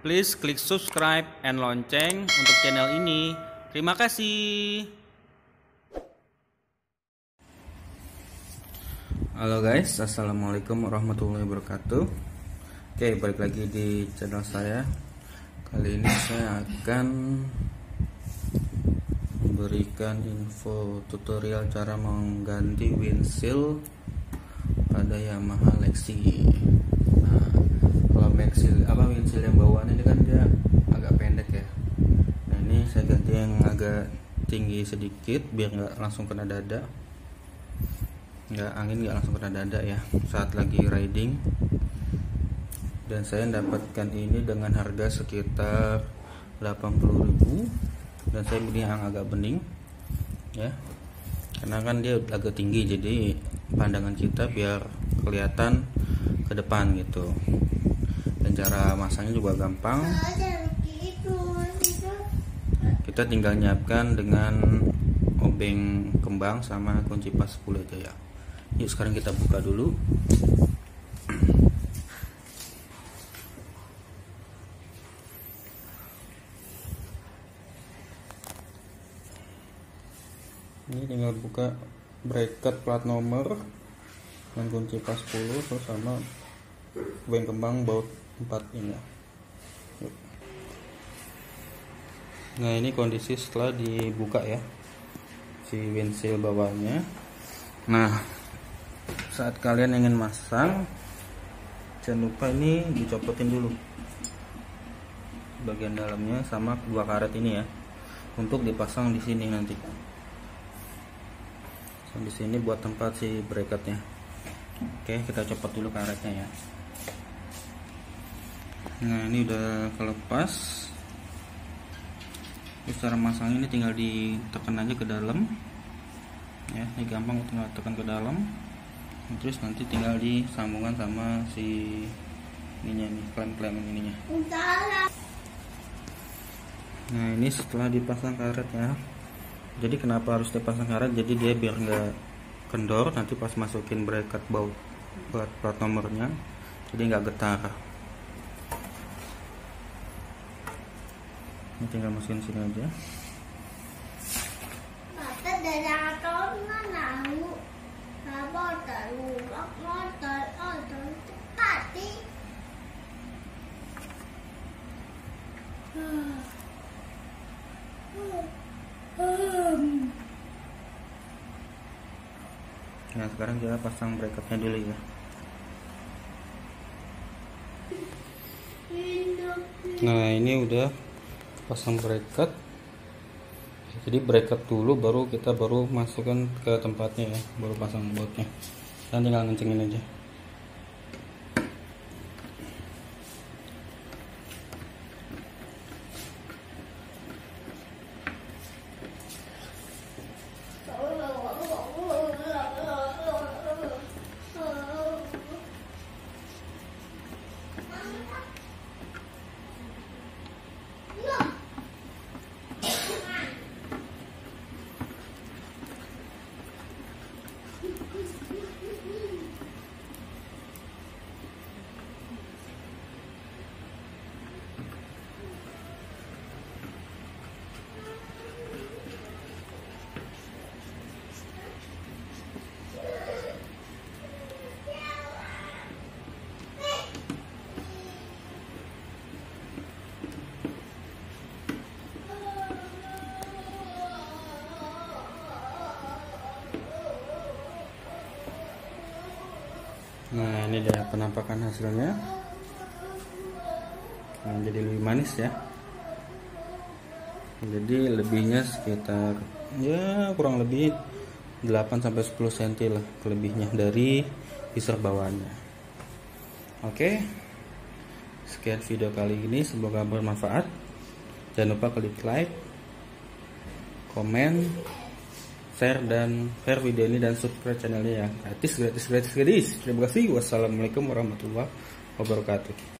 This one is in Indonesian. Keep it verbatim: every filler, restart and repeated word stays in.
Please klik subscribe and lonceng untuk channel ini. Terima kasih. Halo guys, assalamualaikum warahmatullahi wabarakatuh. Oke, balik lagi di channel saya. Kali ini saya akan memberikan info tutorial cara mengganti windshield pada Yamaha Lexi. Windshield, apa windshield yang bawaan ini kan dia agak pendek ya. Nah ini saya ganti yang agak tinggi sedikit biar nggak langsung kena dada, nggak angin nggak langsung kena dada ya saat lagi riding. Dan saya mendapatkan ini dengan harga sekitar delapan puluh ribu, dan saya beli yang agak bening ya, karena kan dia agak tinggi jadi pandangan kita biar kelihatan ke depan gitu. Dan cara masangnya juga gampang, kita tinggal nyiapkan dengan obeng kembang sama kunci pas sepuluh aja ya. Yuk sekarang kita buka dulu. Ini tinggal buka bracket plat nomor dan kunci pas sepuluh terus sama obeng kembang baut empat ini. Nah ini kondisi setelah dibuka ya si windshield bawahnya. Nah saat kalian ingin masang jangan lupa ini dicopotin dulu bagian dalamnya sama dua karet ini ya, untuk dipasang di sini nanti. So, di sini buat tempat si bracketnya. Oke, kita copot dulu karetnya ya. Nah ini udah kelepas. Terus cara masangnya ini tinggal ditekan aja ke dalam ya, ini gampang, tinggal tekan ke dalam. Terus nanti tinggal disambungkan sama si ininya nih, klem-klem ininya. Nah ini setelah dipasang karet ya. Jadi kenapa harus dipasang karet? Jadi dia biar nggak kendor nanti pas masukin bracket baut buat plat nomornya, jadi nggak getar. Ini tinggal masukin sini aja. Nah sekarang kita pasang bracketnya dulu ya. Nah ini udah pasang bracket, jadi bracket dulu baru kita baru masukkan ke tempatnya ya, baru pasang bautnya. Dan tinggal ngencengin aja. Nah ini dia penampakan hasilnya. Nah, jadi lebih manis ya, jadi lebihnya sekitar ya kurang lebih delapan sampai sepuluh sentimeter lah kelebihnya dari visor bawaannya. Oke, sekian video kali ini, semoga bermanfaat. Jangan lupa klik like, komen, share dan share video ini dan subscribe channelnya ya. Gratis, gratis, gratis, gratis. Terima kasih. Wassalamualaikum warahmatullahi wabarakatuh.